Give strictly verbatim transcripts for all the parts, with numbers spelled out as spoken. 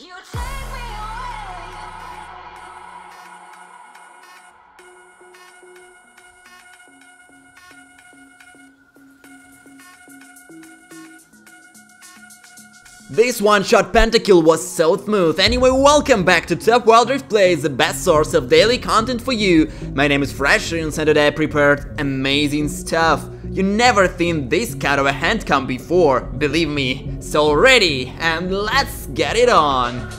You take me away. This one-shot pentakill was so smooth. Anyway, welcome back to Top Wild Rift Plays, the best source of daily content for you. My name is Fresh Runes and today I prepared amazing stuff. You never seen this kind of a handcam before, believe me. So ready, and let's get it on!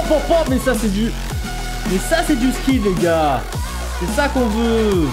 Pop, pop, pop, mais ça c'est du... Mais ça c'est du skill les gars. C'est ça qu'on veut.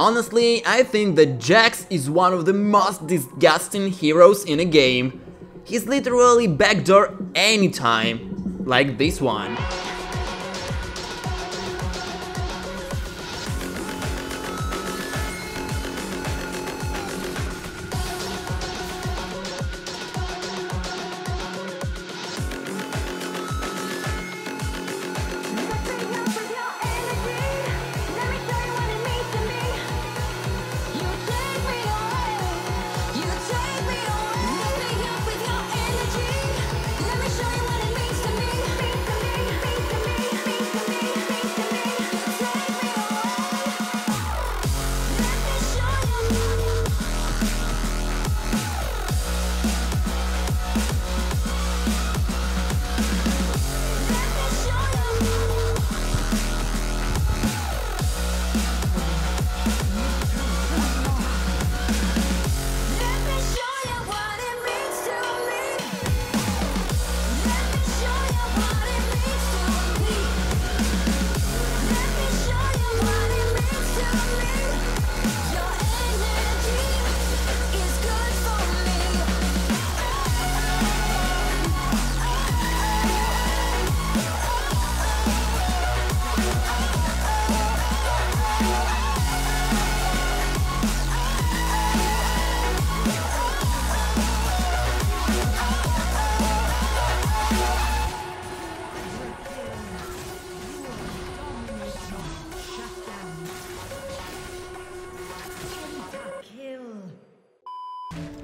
Honestly, I think that Jax is one of the most disgusting heroes in a game. He's literally backdoor anytime, like this one.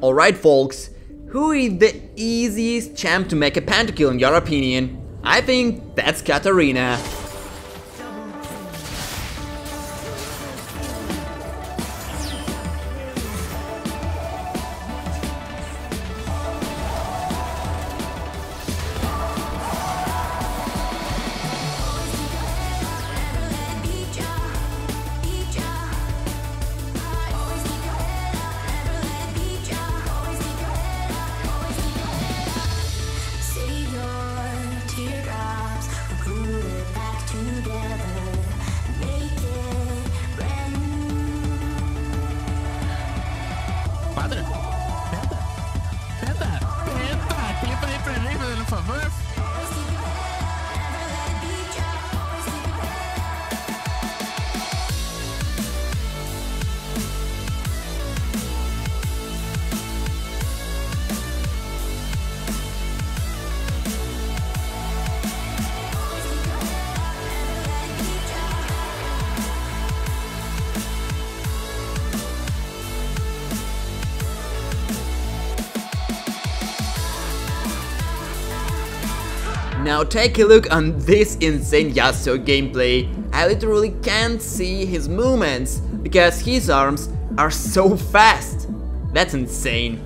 Alright folks, who is the easiest champ to make a pentakill in your opinion? I think that's Katarina. Now take a look on this insane Yasuo gameplay. I literally can't see his movements because his arms are so fast. That's insane.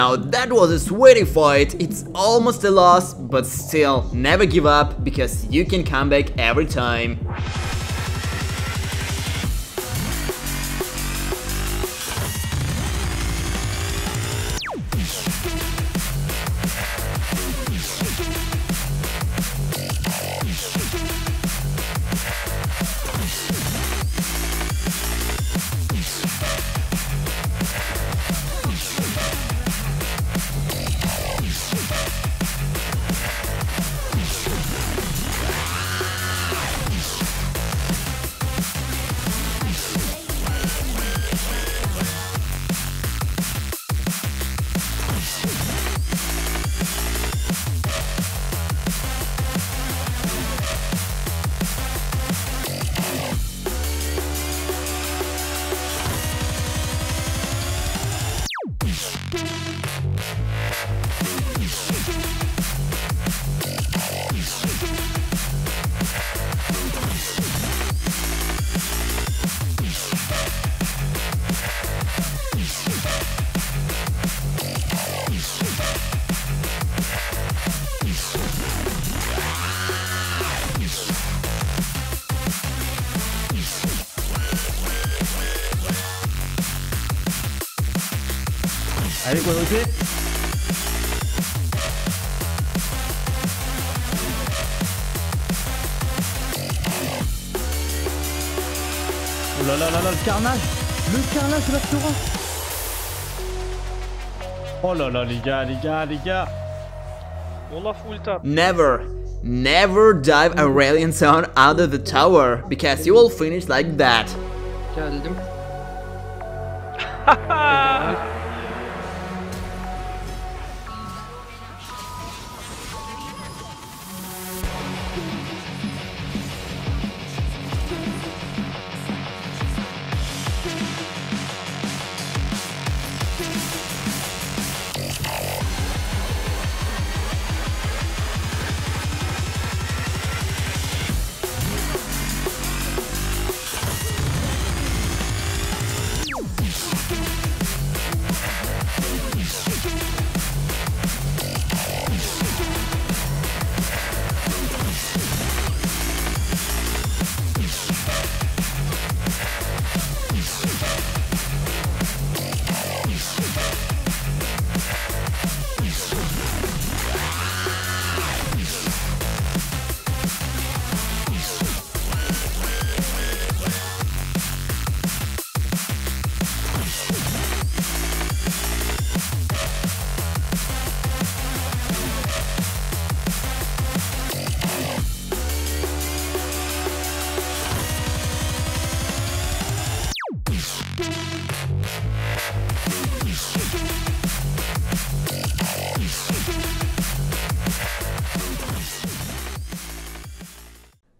Now that was a sweaty fight, it's almost a loss, but still, never give up, because you can come back every time. I think what was it? Oh là là là là, le carnage! Le carnage de la Florence! Oh là là, les gars, les gars, les gars! On a full tap! Never, never dive Aurelian Zone out of the tower, because you will finish like that. Geldim.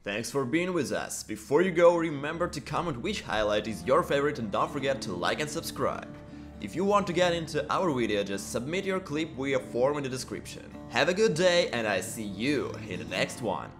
Thanks for being with us. Before you go, remember to comment which highlight is your favorite and don't forget to like and subscribe. If you want to get into our video, just submit your clip via form in the description. Have a good day, and I see you in the next one.